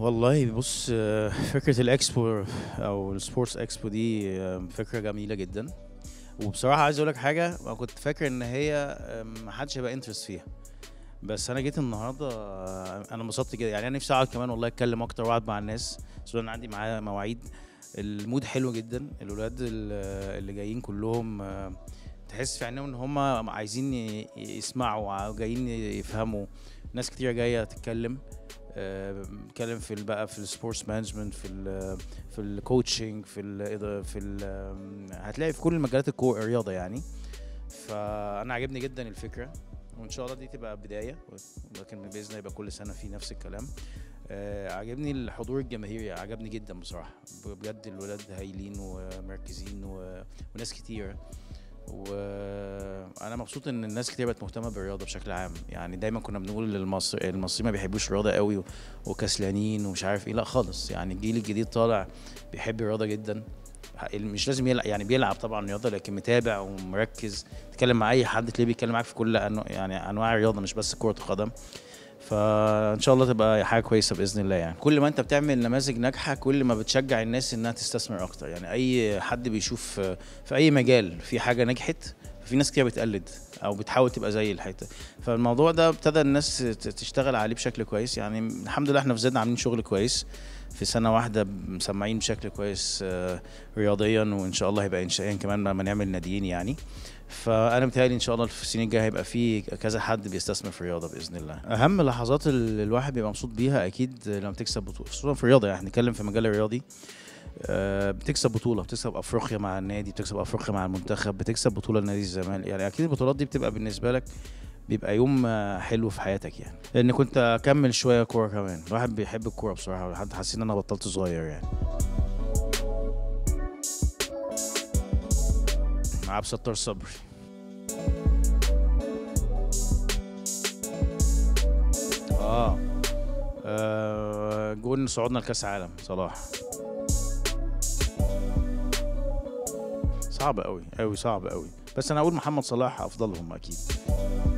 والله بص، فكرة الإكسبو أو السبورتس إكسبو دي فكرة جميلة جدا. وبصراحة عايز أقول لك حاجة، أنا كنت فاكر إن هي محدش هيبقى انترست فيها، بس أنا جيت النهاردة أنا انبسطت جدا. يعني أنا نفسي أقعد كمان والله أتكلم أكتر وأقعد مع الناس، خصوصا أنا عندي معايا مواعيد. المود حلو جدا، الأولاد اللي جايين كلهم تحس في عينيهم إن هم عايزين يسمعوا، جايين يفهموا. ناس كتير جاية تتكلم، بنتكلم في بقى في السبورتس مانجمنت، في الكوتشنج، هتلاقي في كل المجالات الرياضه يعني. فانا عجبني جدا الفكره، وان شاء الله دي تبقى بدايه، لكن باذن الله يبقى كل سنه في نفس الكلام. عجبني الحضور الجماهيري، عجبني جدا بصراحه بجد. الولاد هايلين ومركزين وناس كتير، وانا مبسوط ان الناس كتير بقت مهتمه بالرياضه بشكل عام. يعني دايما كنا بنقول المصريين ما بيحبوش الرياضه قوي وكسلانين ومش عارف ايه، لا خالص. يعني الجيل الجديد طالع بيحب الرياضه جدا، مش لازم يلعب يعني، بيلعب طبعا رياضه لكن متابع ومركز. تتكلم مع اي حد تلاقيه بيتكلم معاك في كل يعني انواع الرياضه، مش بس كره القدم. فان شاء الله تبقى حاجه كويسه باذن الله. يعني كل ما انت بتعمل نماذج ناجحه، كل ما بتشجع الناس انها تستثمر اكتر. يعني اي حد بيشوف في اي مجال في حاجه نجحت، في ناس كتير بتقلد او بتحاول تبقى زي الحته. فالموضوع ده ابتدى الناس تشتغل عليه بشكل كويس. يعني الحمد لله احنا في زادنا عاملين شغل كويس في سنه واحده، مسمعين بشكل كويس رياضيا، وان شاء الله هيبقى انشائيا كمان لما نعمل ناديين يعني. فانا متهيألي ان شاء الله في السنين الجايه هيبقى في كذا حد بيستثمر في الرياضه باذن الله. اهم اللحظات اللي الواحد بيبقى مبسوط بيها اكيد لما تكسب بطوله، خصوصا في الرياضه. يعني هنتكلم في مجال الرياضي، بتكسب بطوله، بتكسب افريقيا مع النادي، بتكسب افريقيا مع المنتخب، بتكسب بطوله لنادي الزمالك. يعني اكيد البطولات دي بتبقى بالنسبه لك بيبقى يوم حلو في حياتك. يعني لان كنت اكمل شويه كوره كمان، الواحد بيحب الكوره بصراحه، لحد حسيت ان انا بطلت صغير يعني. مع عبد الستار صبري جون صعودنا لكاس عالم صلاح صعب قوي قوي، صعب قوي، بس انا اقول محمد صلاح افضلهم اكيد.